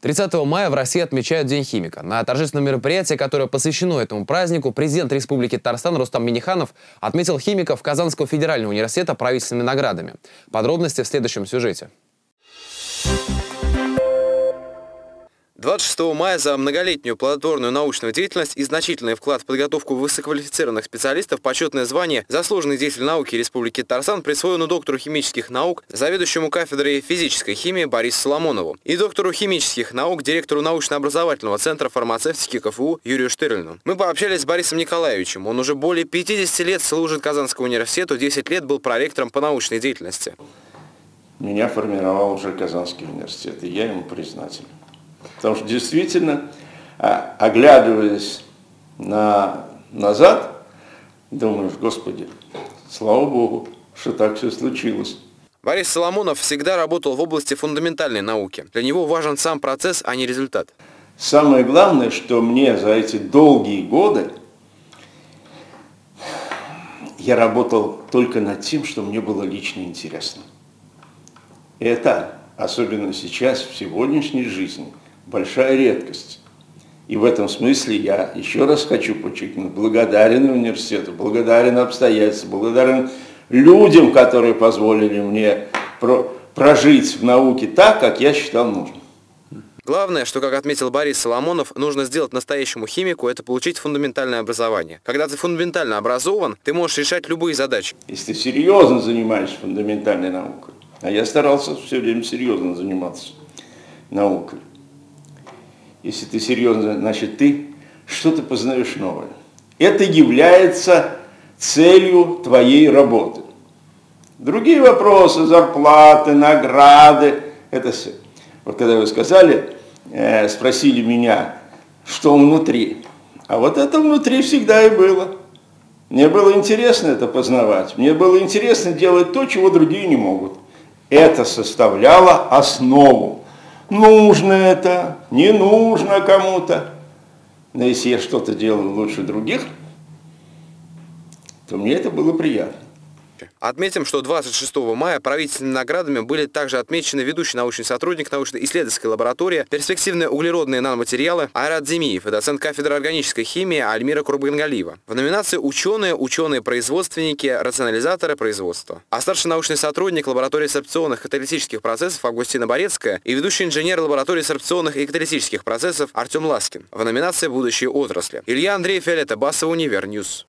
30 мая в России отмечают День химика. На торжественном мероприятии, которое посвящено этому празднику, президент Республики Татарстан Рустам Мениханов отметил химиков Казанского федерального университета правительственными наградами. Подробности в следующем сюжете. 26 мая за многолетнюю плодотворную научную деятельность и значительный вклад в подготовку высококвалифицированных специалистов почетное звание «Заслуженный деятель науки Республики Татарстан» присвоено доктору химических наук, заведующему кафедрой физической химии Борису Соломонову и доктору химических наук, директору научно-образовательного центра фармацевтики КФУ Юрию Штырлину. Мы пообщались с Борисом Николаевичем. Он уже более 50 лет служит Казанскому университету, 10 лет был проректором по научной деятельности. Меня формировал уже Казанский университет, и я ему признателен. Потому что действительно, оглядываясь назад, думаешь, Господи, слава Богу, что так все случилось. Борис Соломонов всегда работал в области фундаментальной науки. Для него важен сам процесс, а не результат. Самое главное, что мне за эти долгие годы я работал только над тем, что мне было лично интересно. Это, особенно сейчас, в сегодняшней жизни, большая редкость. И в этом смысле я еще раз хочу подчеркнуть, благодарен университету, благодарен обстоятельствам, благодарен людям, которые позволили мне прожить в науке так, как я считал нужным. Главное, что, как отметил Борис Соломонов, нужно сделать настоящему химику, это получить фундаментальное образование. Когда ты фундаментально образован, ты можешь решать любые задачи. Если ты серьезно занимаешься фундаментальной наукой, а я старался все время серьезно заниматься наукой. Если ты серьезно, значит, ты что-то познаешь новое. Это является целью твоей работы. Другие вопросы, зарплаты, награды, это все. Вот когда вы сказали, спросили меня, что внутри. А вот это внутри всегда и было. Мне было интересно это познавать. Мне было интересно делать то, чего другие не могут. Это составляло основу. Нужно это, не нужно кому-то. Но если я что-то делаю лучше других, то мне это было приятно. Отметим, что 26 мая правительственными наградами были также отмечены ведущий научный сотрудник научно-исследовательской лаборатории перспективные углеродные наноматериалы Айрат Земиев и доцент кафедры органической химии Альмира Курбангалиева. В номинации «Ученые», «Ученые-производственники», «Рационализаторы производства». А старший научный сотрудник лаборатории сорбционных каталитических процессов Агустина Борецкая и ведущий инженер лаборатории сорбционных и каталитических процессов Артем Ласкин в номинации «Будущие отрасли». Илья Андреев, Фиолетта Басова, Универньюз.